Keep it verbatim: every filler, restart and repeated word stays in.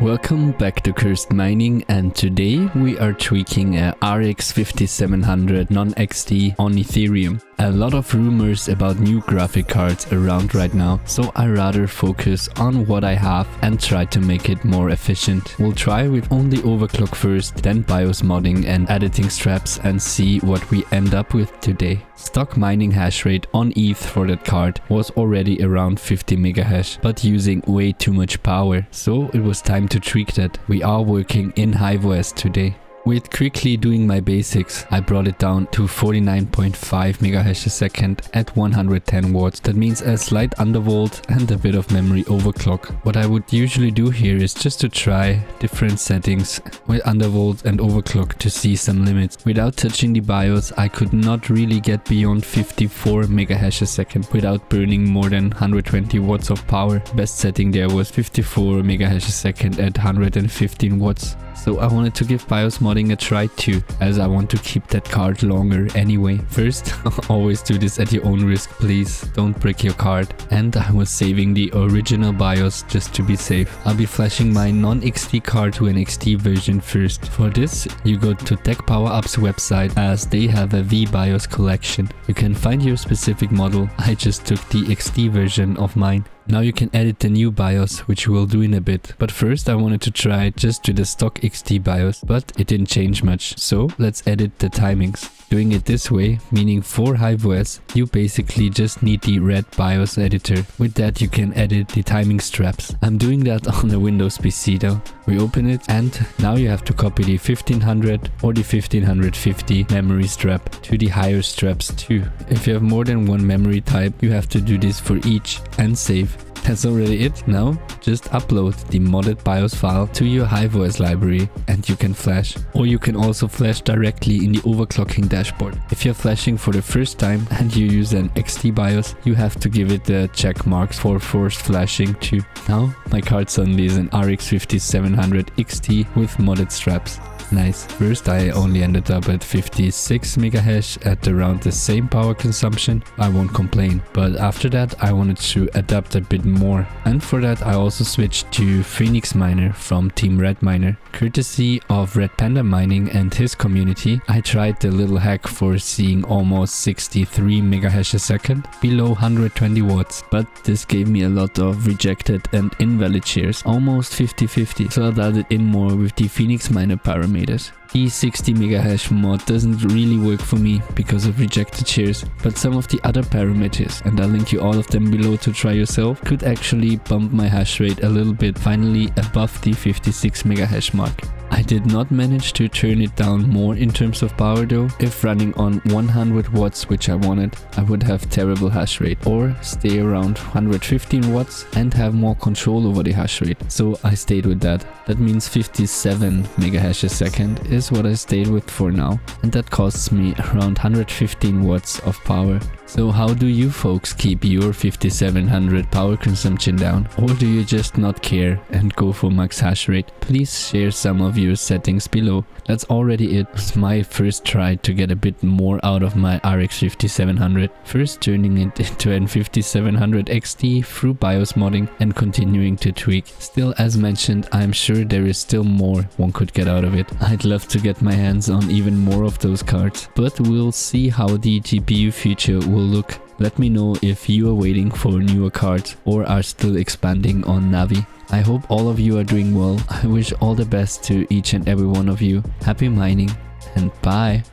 Welcome back to Cursed Mining, and today we are tweaking a R X fifty-seven hundred non X T on Ethereum. A lot of rumors about new graphic cards around right now, so I rather focus on what I have and try to make it more efficient. We'll try with only overclock first, then BIOS modding and editing straps, and see what we end up with today. Stock mining hash rate on E T H for that card was already around fifty megahash, but using way too much power, so it was time to tweak that. We are working in HiveOS today. With quickly doing my basics, I brought it down to forty-nine point five megahash a second at one hundred ten watts. That means a slight undervolt and a bit of memory overclock. What I would usually do here is just to try different settings with undervolt and overclock to see some limits. Without touching the BIOS, I could not really get beyond fifty-four megahash a second without burning more than one hundred twenty watts of power. Best setting there was fifty-four megahash a second at one hundred fifteen watts. So I wanted to give BIOS modding a try too, as I want to keep that card longer anyway. First, always do this at your own risk, please don't break your card. And I was saving the original BIOS just to be safe. I'll be flashing my non X T card to an X T version first. For this, you go to Tech Power Up's website, as they have a vBIOS collection. You can find your specific model. I just took the X T version of mine. Now you can edit the new BIOS, which we'll do in a bit. But first I wanted to try just do the stock X T BIOS, but it didn't change much. So let's edit the timings. Doing it this way, meaning for HiveOS, you basically just need the Red BIOS editor. With that you can edit the timing straps. I'm doing that on the Windows P C though. We open it, and now you have to copy the fifteen hundred or the fifteen fifty memory strap to the higher straps too. If you have more than one memory type, you have to do this for each and save. That's already it. Now just upload the modded BIOS file to your HiveOS library and you can flash. Or you can also flash directly in the overclocking dashboard. If you're flashing for the first time and you use an X T BIOS, you have to give it the check marks for forced flashing too. Now my card suddenly is an R X fifty-seven hundred X T with modded straps. Nice. First I only ended up at fifty-six megahash at around the same power consumption. I won't complain, but after that I wanted to adapt a bit more, and for that I also switched to Phoenix Miner from Team Red Miner. Courtesy of Red Panda Mining and his community, I tried the little hack for seeing almost sixty-three megahash a second below one hundred twenty watts, but this gave me a lot of rejected and invalid shares, almost fifty fifty, so I dialed it in more with the Phoenix Miner parameter. The sixty megahash mod doesn't really work for me because of rejected shares, but some of the other parameters, and I'll link you all of them below to try yourself, could actually bump my hash rate a little bit, finally above the fifty-six megahash mark. I did not manage to turn it down more in terms of power though. If running on one hundred watts, which I wanted, I would have terrible hash rate, or stay around one hundred fifteen watts and have more control over the hash rate. So I stayed with that. That means fifty-seven megahash a second is what I stayed with for now, and that costs me around one hundred fifteen watts of power. So how do you folks keep your fifty-seven hundred power consumption down? Or do you just not care and go for max hash rate? Please share some of your settings below. That's already it. It's my first try to get a bit more out of my R X fifty-seven hundred. First turning it into an fifty-seven hundred X T through BIOS modding and continuing to tweak. Still, as mentioned, I'm sure there is still more one could get out of it. I'd love to get my hands on even more of those cards, but we'll see how the G P U feature will look. Let me know if you are waiting for newer cards or are still expanding on Navi. I hope all of you are doing well. I wish all the best to each and every one of you. Happy mining and bye!